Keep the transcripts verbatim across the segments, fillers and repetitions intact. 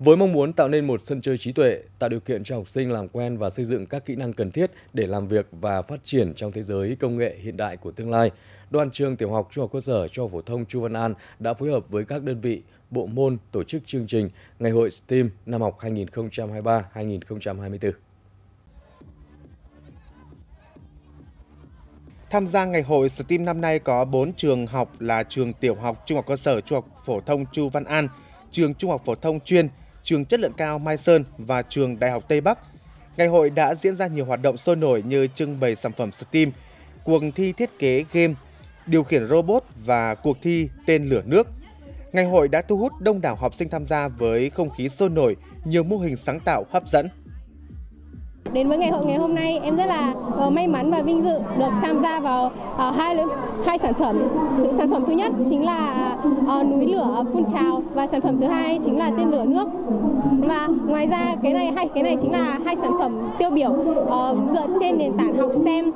Với mong muốn tạo nên một sân chơi trí tuệ, tạo điều kiện cho học sinh làm quen và xây dựng các kỹ năng cần thiết để làm việc và phát triển trong thế giới công nghệ hiện đại của tương lai, Đoàn trường Tiểu học Trung học cơ sở Trung học phổ thông Chu Văn An đã phối hợp với các đơn vị, bộ môn tổ chức chương trình Ngày hội STEAM năm học hai nghìn không trăm hai mươi ba hai nghìn không trăm hai mươi tư. Tham gia ngày hội STEAM năm nay có bốn trường học là trường Tiểu học Trung học cơ sở Trung học phổ thông Chu Văn An, trường Trung học phổ thông chuyên, trường chất lượng cao Mai Sơn và trường Đại học Tây Bắc. Ngày hội đã diễn ra nhiều hoạt động sôi nổi như trưng bày sản phẩm STEAM, cuộc thi thiết kế game, điều khiển robot và cuộc thi tên lửa nước. Ngày hội đã thu hút đông đảo học sinh tham gia với không khí sôi nổi, nhiều mô hình sáng tạo hấp dẫn. Đến với ngày hội ngày hôm nay, em rất là may mắn và vinh dự được tham gia vào hai hai sản phẩm. Sản phẩm thứ nhất chính là núi lửa phun trào và sản phẩm thứ hai chính là tên lửa nước. Và ngoài ra cái này hai cái này chính là hai sản phẩm tiêu biểu dựa trên nền tảng học STEM.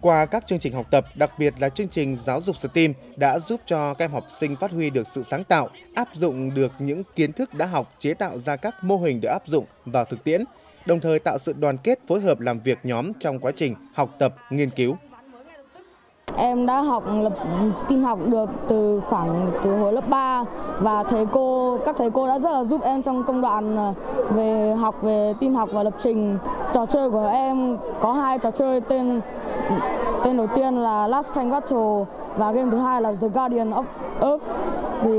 Qua các chương trình học tập, đặc biệt là chương trình giáo dục STEAM đã giúp cho các em học sinh phát huy được sự sáng tạo, áp dụng được những kiến thức đã học, chế tạo ra các mô hình để áp dụng vào thực tiễn, đồng thời tạo sự đoàn kết phối hợp làm việc nhóm trong quá trình học tập, nghiên cứu. Em đã học lập tin học được từ khoảng từ hồi lớp ba và thầy cô các thầy cô đã rất là giúp em trong công đoạn về học về tin học và lập trình. Trò chơi của em có hai trò chơi, tên tên đầu tiên là Last Time Battle và game thứ hai là The Guardian of Earth. Thì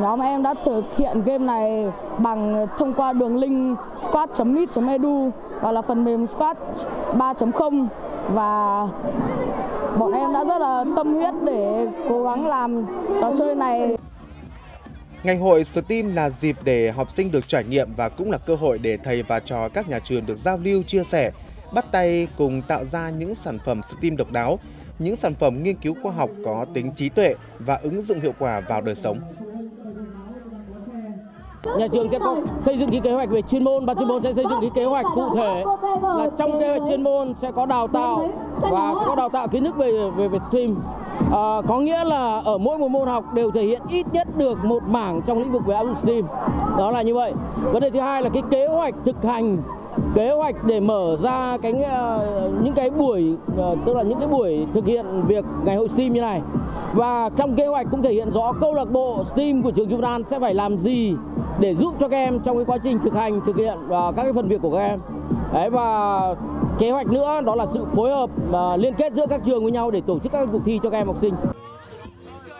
nhóm em đã thực hiện game này bằng thông qua đường link scratch chấm mit chấm e d u và là phần mềm scratch ba chấm không, và bọn em đã rất là tâm huyết để cố gắng làm trò chơi này. Ngày hội STEAM là dịp để học sinh được trải nghiệm và cũng là cơ hội để thầy và trò các nhà trường được giao lưu, chia sẻ, bắt tay cùng tạo ra những sản phẩm STEAM độc đáo, những sản phẩm nghiên cứu khoa học có tính trí tuệ và ứng dụng hiệu quả vào đời sống. Nhà trường sẽ có xây dựng cái kế hoạch về chuyên môn, ban chuyên môn sẽ xây dựng cái kế hoạch cụ thể, là trong kế hoạch chuyên môn sẽ có đào tạo và sẽ có đào tạo kiến thức về về, về STEAM. À, có nghĩa là ở mỗi một môn học đều thể hiện ít nhất được một mảng trong lĩnh vực về áp dụng STEAM. Đó là như vậy. Vấn đề thứ hai là cái kế hoạch thực hành, kế hoạch để mở ra cái những cái buổi tức là những cái buổi thực hiện việc ngày hội STEAM như này. Và trong kế hoạch cũng thể hiện rõ câu lạc bộ STEAM của trường Chu Văn An sẽ phải làm gì để giúp cho các em trong cái quá trình thực hành, thực hiện và các cái phần việc của các em. Đấy, và kế hoạch nữa đó là sự phối hợp liên kết giữa các trường với nhau để tổ chức các cuộc thi cho các em học sinh.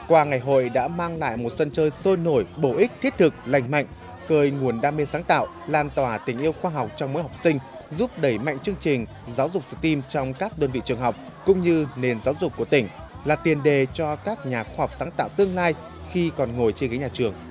Qua ngày hội đã mang lại một sân chơi sôi nổi, bổ ích, thiết thực, lành mạnh, khơi nguồn đam mê sáng tạo, lan tỏa tình yêu khoa học trong mỗi học sinh, giúp đẩy mạnh chương trình giáo dục STEAM trong các đơn vị trường học cũng như nền giáo dục của tỉnh, là tiền đề cho các nhà khoa học sáng tạo tương lai khi còn ngồi trên ghế nhà trường.